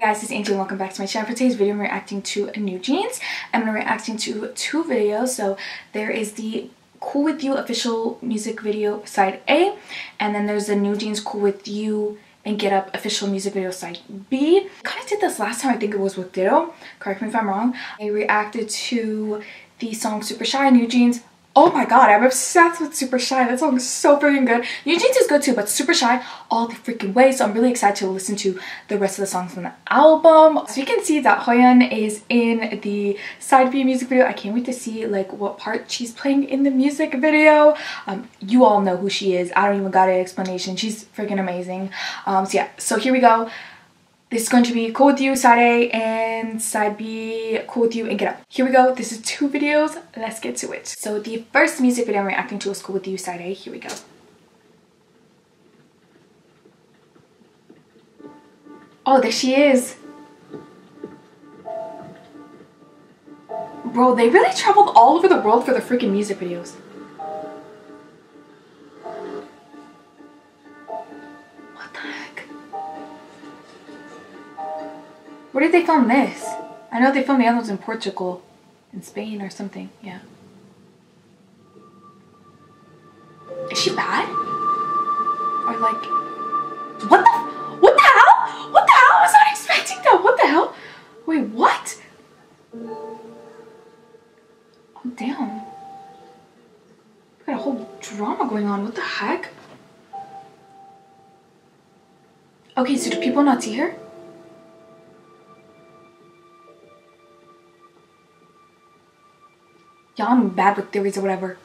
Guys, it's Angel and welcome back to my channel. For today's video, I'm reacting to New Jeans. I'm reacting to two videos. So there is the Cool With You official music video side A, and then there's the New Jeans Cool With You and Get Up official music video side B. I kind of did this last time. I think it was with Ditto. Correct me if I'm wrong. I reacted to the song Super Shy, New Jeans. Oh my god, I'm obsessed with Super Shy. That song is so freaking good. New Jeans is good too, but Super Shy all the freaking way. So I'm really excited to listen to the rest of the songs on the album. So you can see that Hoyeon is in the side B music video. I can't wait to see like what part she's playing in the music video. You all know who she is. I don't even got an explanation. She's freaking amazing. So yeah, so here we go. This is going to be Cool With You side A and side B Cool With You and Get Up. Here we go. This is two videos. Let's get to it. So the first music video I'm reacting to is Cool With You side A. Here we go. Oh, there she is. Bro, they really traveled all over the world for the freaking music videos. Where did they film this? I know they filmed the others in Portugal, in Spain or something, yeah. Is she bad? Or like, what the hell? What the hell? I was not expecting that, what the hell? Wait, what? Oh, damn. We got a whole drama going on, what the heck? Okay, so do people not see her? Y'all, I'm bad with theories or whatever.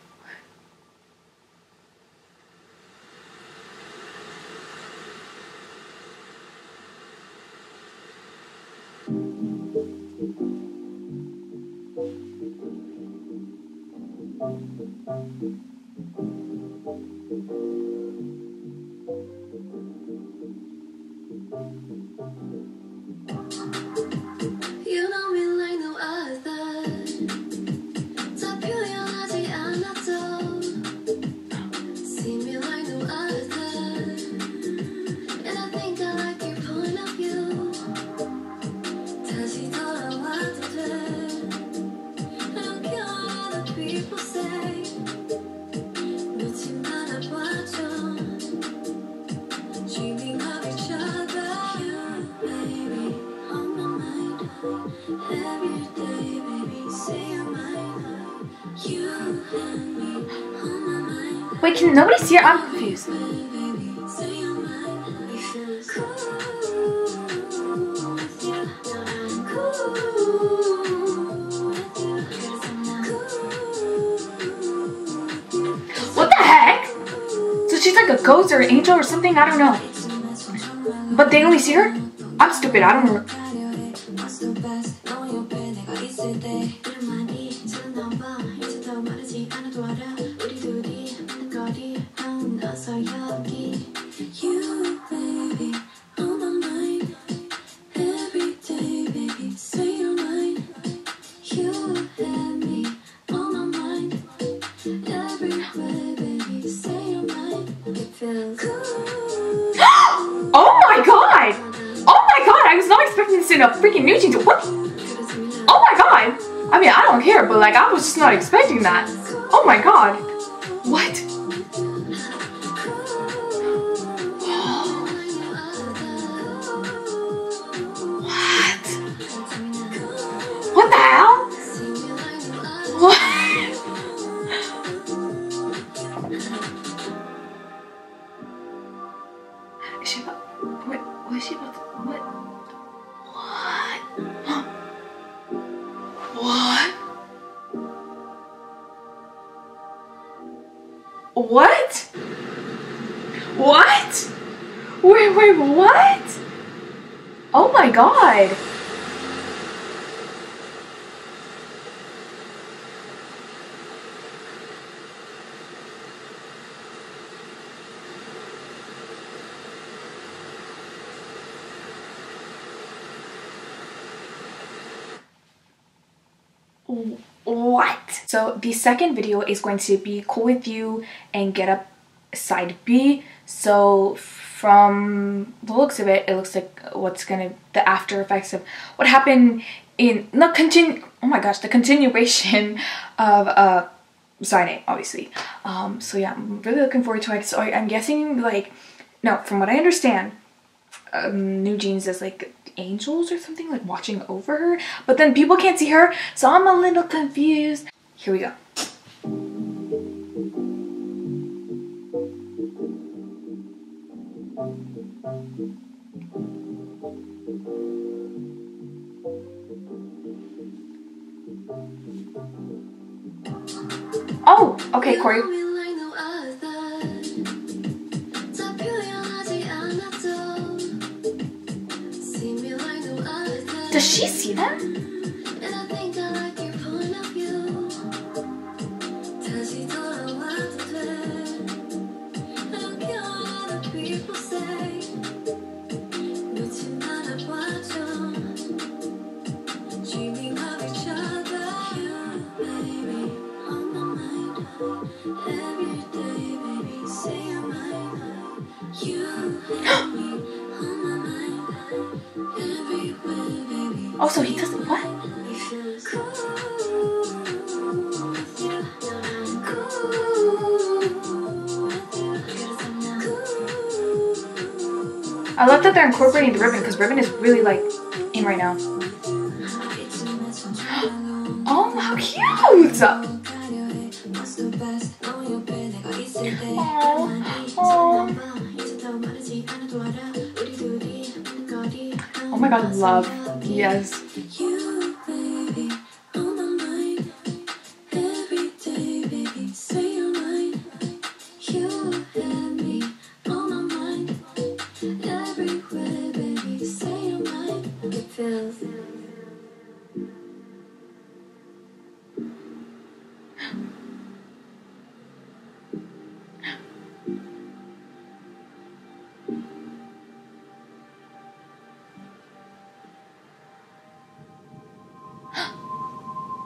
Wait, can nobody see her? I'm confused. What the heck? So she's like a ghost or an angel or something? I don't know. But they only see her? I'm stupid. I don't remember. In a freaking New Jeans. What? Oh my god! I mean, I don't care, but like, I was just not expecting that. Oh my god! What? What? What the hell? What? Is she about? What is she about? What? What? What? Wait, what? Oh my god. What? So the second video is going to be Cool With You and Get Up side B. So from the looks of it, it looks like what's gonna, the after effects of what happened in the continuation of side A, obviously. So yeah, I'm really looking forward to it. So I'm guessing, like, no, from what I understand, New Jeans is like angels or something, like watching over her, but then people can't see her, so I'm a little confused. Here we go. Oh, okay, Corey. Does she see them? Oh, so he doesn't, what? I love that they're incorporating the ribbon, because ribbon is really like in right now. Oh, how cute! Aww. Aww. Oh my god, love. Yes.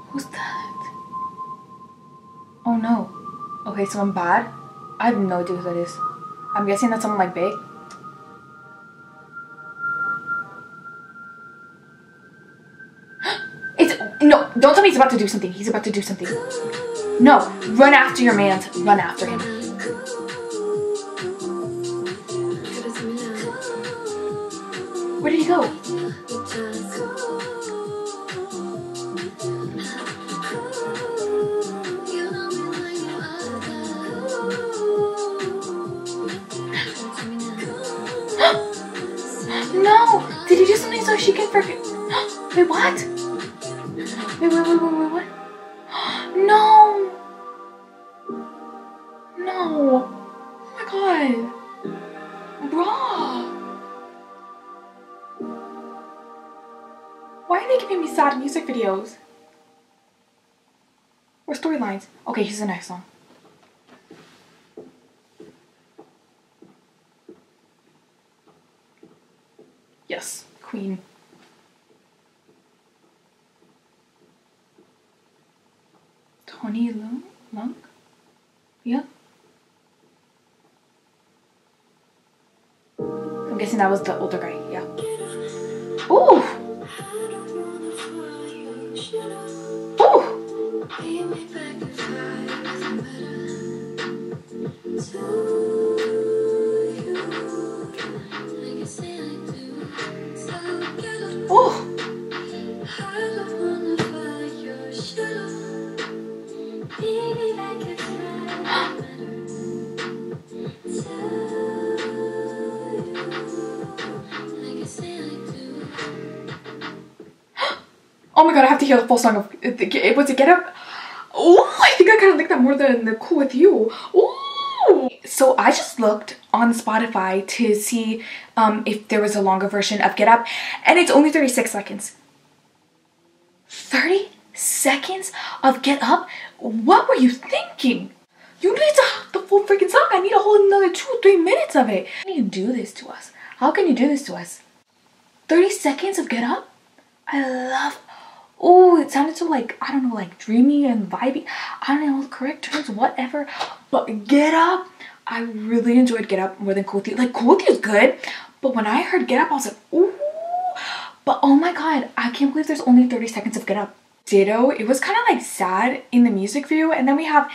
Who's that? Oh no. Okay, someone bad? I have no idea who that is. I'm guessing that's someone like Bae. It's, no, don't tell me he's about to do something. He's about to do something. No, run after your man. Run after him. Where did he go? No! Did he do something so she can forget? Wait, what? Wait, what? No! No! Oh my god! Bruh! Why are they giving me sad music videos? Or storylines? Okay, here's the next song. Yes, Queen. Tony Lung? Yeah. I'm guessing that was the older guy, yeah. Ooh! Oh my god, I have to hear the full song of, was it Get Up? Oh, I think I kind of like that more than the Cool With You. Ooh. So I just looked on Spotify to see if there was a longer version of Get Up, and it's only 36 seconds. 30 seconds of Get Up? What were you thinking? You need to have the full freaking song. I need a whole another 2 or 3 minutes of it. How can you do this to us? How can you do this to us? 30 seconds of Get Up? I love. Oh, it sounded so like, I don't know, like dreamy and vibey. I don't know the correct terms, whatever. But Get Up, I really enjoyed Get Up more than Cool With You. Like, Cool With You is good, but when I heard Get Up, I was like, ooh. But oh my god, I can't believe there's only 30 seconds of Get Up. Ditto, it was kind of like sad in the music video, and then we have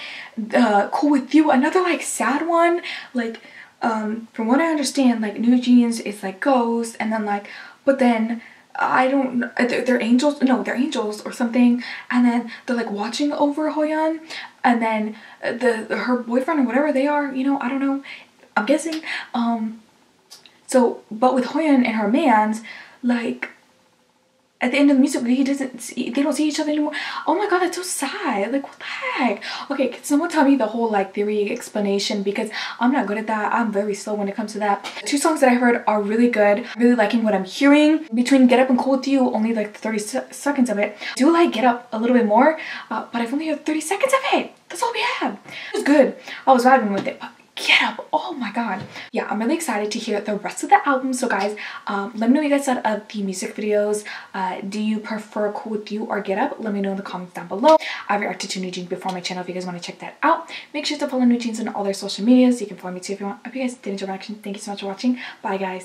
Cool With You, another like sad one. Like, from what I understand, like New Jeans is like ghosts, and then like, but then I don't, they're angels, no, they're angels or something, and then they're like watching over Hoyeon, and then her boyfriend or whatever they are, you know, I don't know, I'm guessing. So, but with Hoyeon and her mans, like, at the end of the music, they don't see each other anymore. Oh my god, that's so sad. Like, what the heck? Okay, can someone tell me the whole, like, theory explanation? Because I'm not good at that. I'm very slow when it comes to that. Two songs that I heard are really good. I'm really liking what I'm hearing. Between Get Up and Cool With You, only, like, 30 seconds of it. I do like Get Up a little bit more, but I've only heard 30 seconds of it. That's all we have. It was good. I was vibing with it. But Get Up, oh my god. Yeah, I'm really excited to hear the rest of the album. So guys, let me know what you guys thought of the music videos. Do you prefer Cool With You or Get Up? Let me know in the comments down below. I've reacted to New Jeans before on my channel if you guys want to check that out. Make sure to follow New Jeans on all their social medias. You can follow me too if you want. I hope you guys did enjoy my reaction. Thank you so much for watching. Bye guys.